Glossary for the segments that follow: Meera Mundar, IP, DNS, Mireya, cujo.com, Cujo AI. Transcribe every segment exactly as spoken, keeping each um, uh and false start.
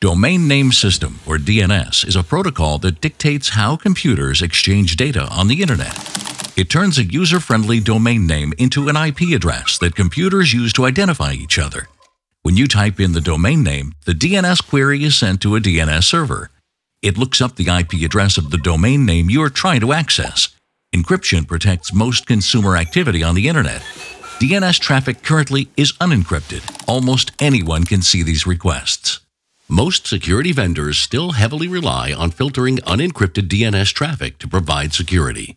Domain Name System, or D N S, is a protocol that dictates how computers exchange data on the internet. It turns a user-friendly domain name into an I P address that computers use to identify each other. When you type in the domain name, the D N S query is sent to a D N S server. It looks up the I P address of the domain name you are trying to access. Encryption protects most consumer activity on the internet. D N S traffic currently is unencrypted. Almost anyone can see these requests. Most security vendors still heavily rely on filtering unencrypted D N S traffic to provide security.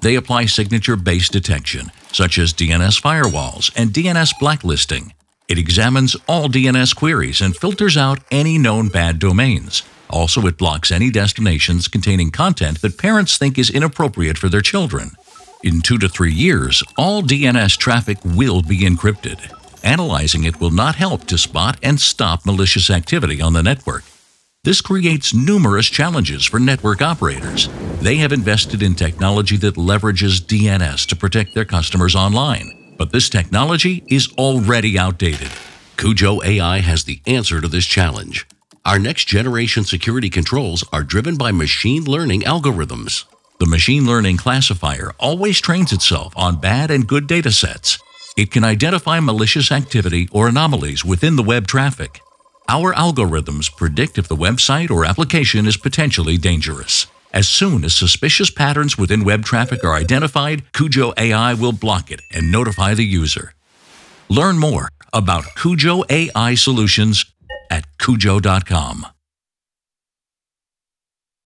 They apply signature-based detection, such as D N S firewalls and D N S blacklisting. It examines all D N S queries and filters out any known bad domains. Also, it blocks any destinations containing content that parents think is inappropriate for their children. In two to three years, all D N S traffic will be encrypted. Analyzing it will not help to spot and stop malicious activity on the network. This creates numerous challenges for network operators. They have invested in technology that leverages D N S to protect their customers online, but this technology is already outdated. Cujo A I has the answer to this challenge. Our next-generation security controls are driven by machine learning algorithms. The machine learning classifier always trains itself on bad and good data sets. It can identify malicious activity or anomalies within the web traffic. Our algorithms predict if the website or application is potentially dangerous. As soon as suspicious patterns within web traffic are identified, Cujo A I will block it and notify the user. Learn more about Cujo A I solutions at cujo dot com.